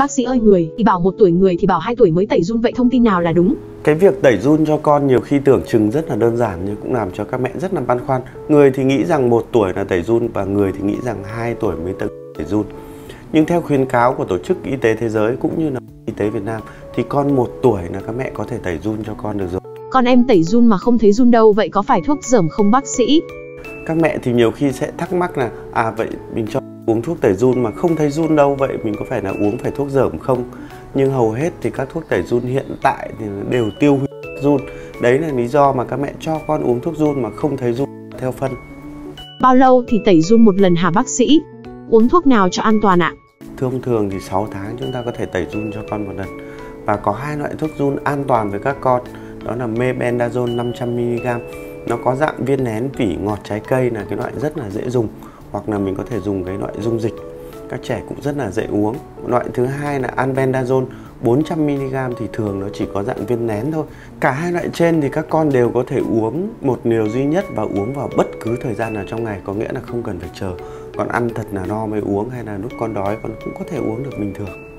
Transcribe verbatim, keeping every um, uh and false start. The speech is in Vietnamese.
Bác sĩ ơi, người thì bảo một tuổi, người thì bảo hai tuổi mới tẩy giun, vậy thông tin nào là đúng? Cái việc tẩy giun cho con nhiều khi tưởng chừng rất là đơn giản nhưng cũng làm cho các mẹ rất là băn khoăn. Người thì nghĩ rằng một tuổi là tẩy giun và người thì nghĩ rằng hai tuổi mới tẩy giun. Nhưng theo khuyến cáo của Tổ chức Y tế Thế giới cũng như là Y tế Việt Nam thì con một tuổi là các mẹ có thể tẩy giun cho con được rồi. Con em tẩy giun mà không thấy giun đâu, vậy có phải thuốc dởm không bác sĩ? Các mẹ thì nhiều khi sẽ thắc mắc là à vậy mình cho uống thuốc tẩy giun mà không thấy giun đâu, vậy mình có phải là uống phải thuốc dởm không? Nhưng hầu hết thì các thuốc tẩy giun hiện tại thì đều tiêu hủy giun. Đấy là lý do mà các mẹ cho con uống thuốc giun mà không thấy giun theo phân. Bao lâu thì tẩy giun một lần hả bác sĩ? Uống thuốc nào cho an toàn ạ? Thông thường thì sáu tháng chúng ta có thể tẩy giun cho con một lần. Và có hai loại thuốc giun an toàn với các con, đó là Mebendazole năm trăm mi li gam. Nó có dạng viên nén vỉ ngọt trái cây, là cái loại rất là dễ dùng, hoặc là mình có thể dùng cái loại dung dịch, các trẻ cũng rất là dễ uống. Loại thứ hai là Albendazole bốn trăm mi li gam thì thường nó chỉ có dạng viên nén thôi. Cả hai loại trên thì các con đều có thể uống một liều duy nhất và uống vào bất cứ thời gian nào trong ngày, có nghĩa là không cần phải chờ. Còn ăn thật là no mới uống hay là lúc con đói con cũng có thể uống được bình thường.